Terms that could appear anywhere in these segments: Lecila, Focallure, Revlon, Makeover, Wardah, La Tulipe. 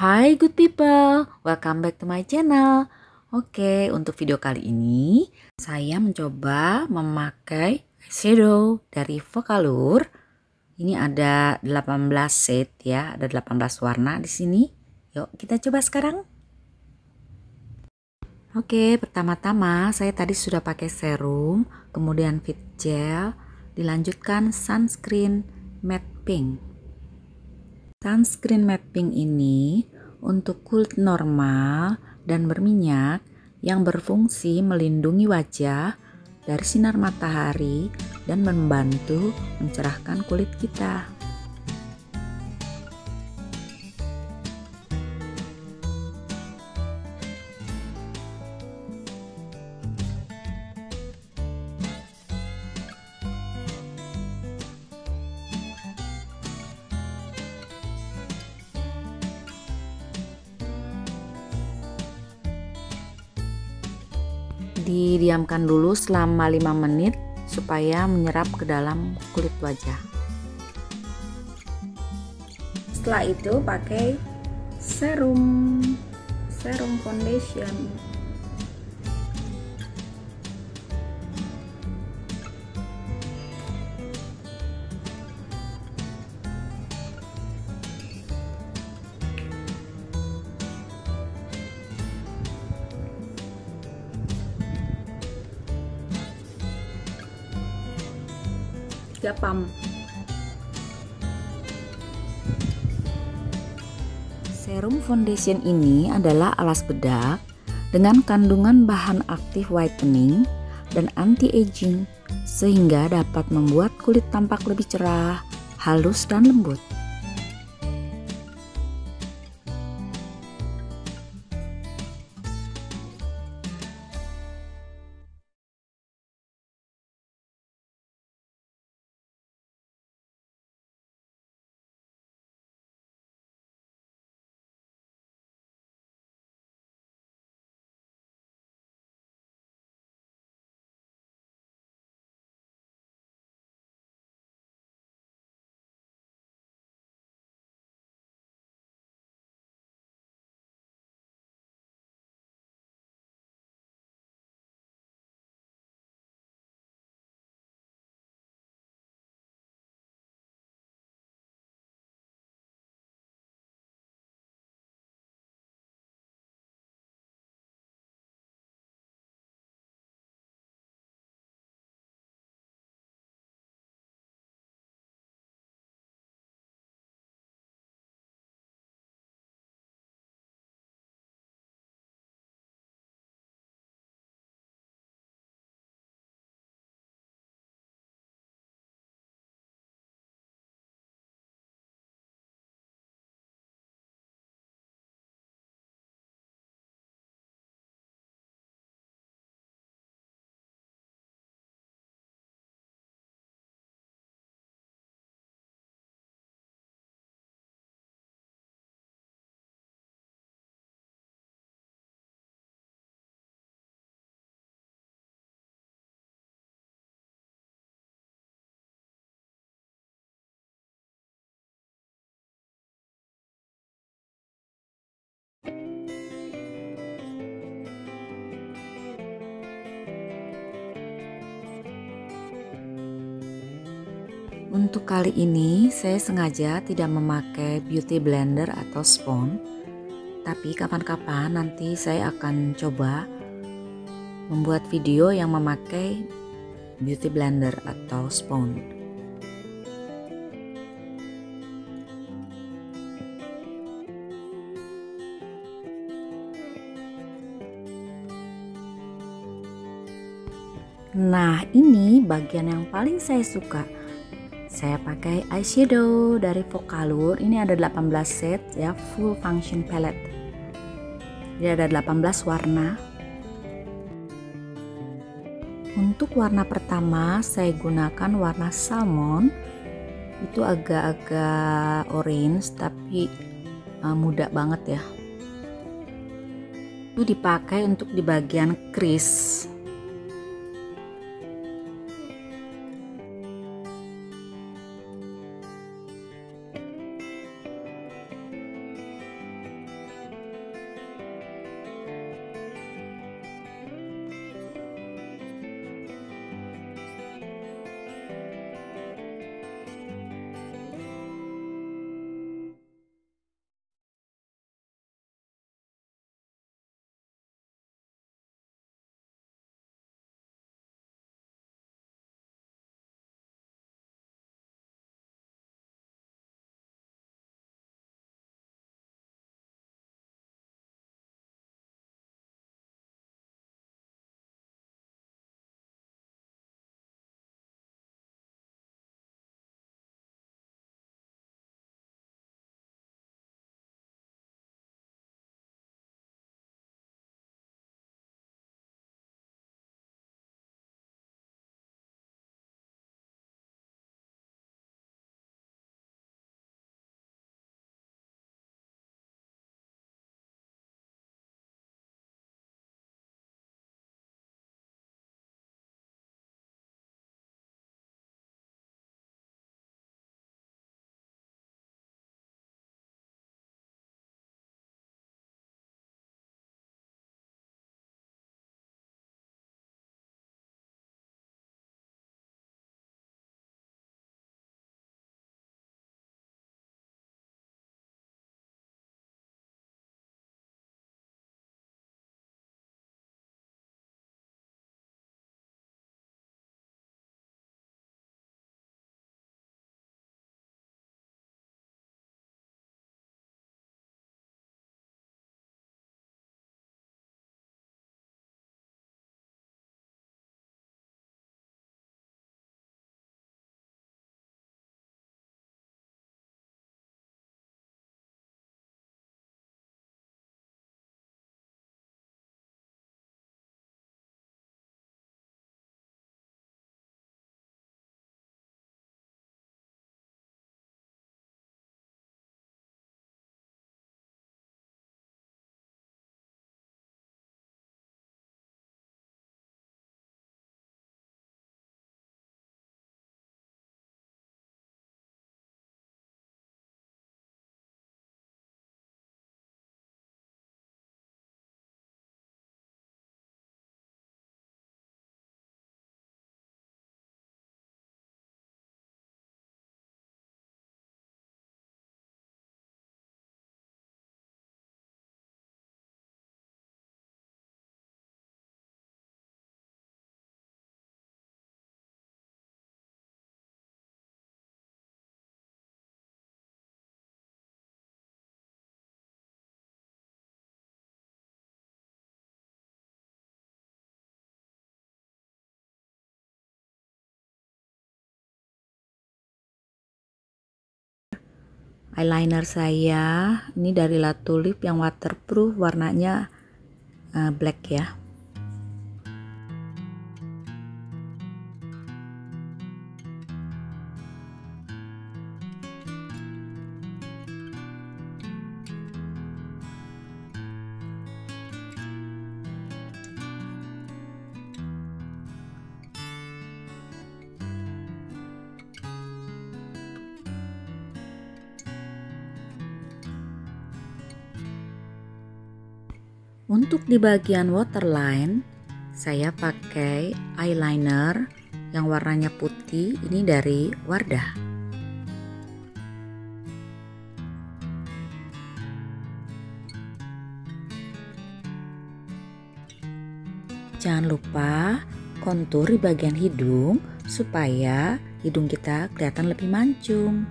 Hi good people, welcome back to my channel. Oke, untuk video kali ini saya mencoba memakai eyeshadow dari Focallure. Ini ada 18 set ya, ada 18 warna di sini. Yuk kita coba sekarang. Oke, pertama-tama saya tadi sudah pakai serum, kemudian fit gel, dilanjutkan sunscreen matte pink. Sunscreen matte pink ini untuk kulit normal dan berminyak yang berfungsi melindungi wajah dari sinar matahari dan membantu mencerahkan kulit kita. Didiamkan dulu selama 5 menit supaya menyerap ke dalam kulit wajah. Setelah itu pakai serum foundation. Japam serum foundation ini adalah alas bedak dengan kandungan bahan aktif whitening dan anti-aging sehingga dapat membuat kulit tampak lebih cerah, halus dan lembut. Untuk kali ini saya sengaja tidak memakai beauty blender atau spons, tapi kapan-kapan nanti saya akan coba membuat video yang memakai beauty blender atau spons. Nah, ini bagian yang paling saya suka. Saya pakai eyeshadow dari Focallure. Ini ada 18 set ya, full function palette. Jadi ada 18 warna. Untuk warna pertama saya gunakan warna salmon. Itu agak-agak orange tapi muda banget ya. Itu dipakai untuk di bagian crease. eyeliner saya ini dari La Tulipe yang waterproof, warnanya black ya. Untuk di bagian waterline, saya pakai eyeliner yang warnanya putih, ini dari Wardah. Jangan lupa kontur di bagian hidung supaya hidung kita kelihatan lebih mancung.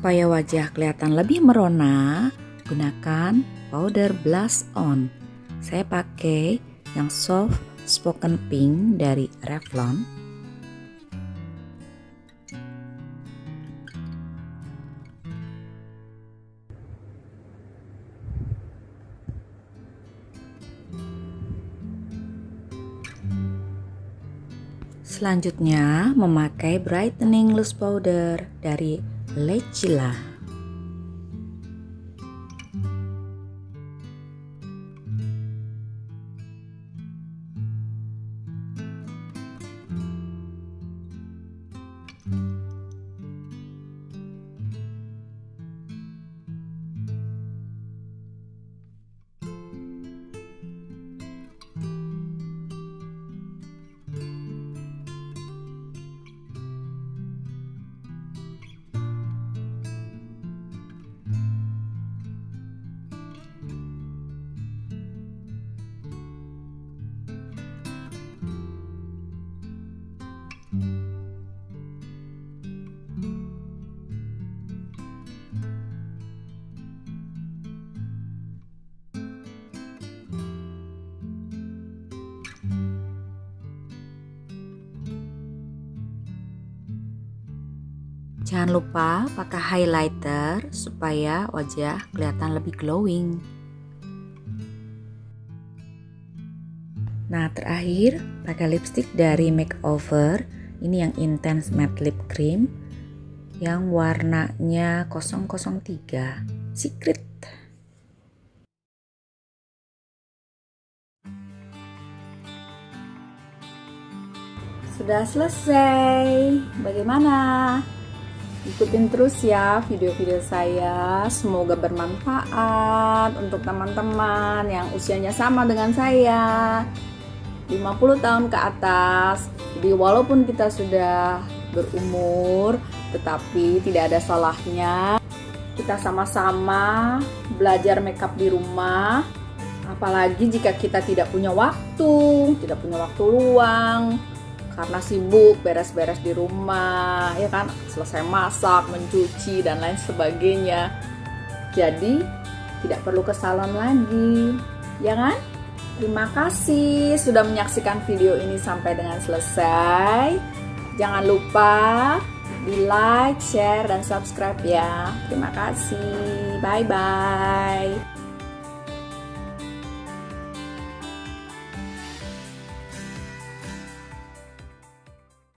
Supaya wajah kelihatan lebih merona, gunakan powder blush on. Saya pakai yang soft spoken pink dari Revlon. Selanjutnya memakai brightening loose powder dari Lecila. Jangan lupa pakai highlighter supaya wajah kelihatan lebih glowing. Nah, terakhir pakai lipstick dari Makeover, ini yang Intense Matte Lip Cream yang warnanya 003 Secret. Sudah selesai. Bagaimana? Ikutin terus ya video-video saya, semoga bermanfaat untuk teman-teman yang usianya sama dengan saya, 50 tahun ke atas. Jadi walaupun kita sudah berumur, tetapi tidak ada salahnya kita sama-sama belajar makeup di rumah. Apalagi jika kita tidak punya waktu luang, karena sibuk beres-beres di rumah, ya kan, selesai masak, mencuci, dan lain sebagainya. Jadi tidak perlu ke salon lagi, ya kan? Terima kasih sudah menyaksikan video ini sampai dengan selesai. Jangan lupa di like, share, dan subscribe ya. Terima kasih, bye-bye.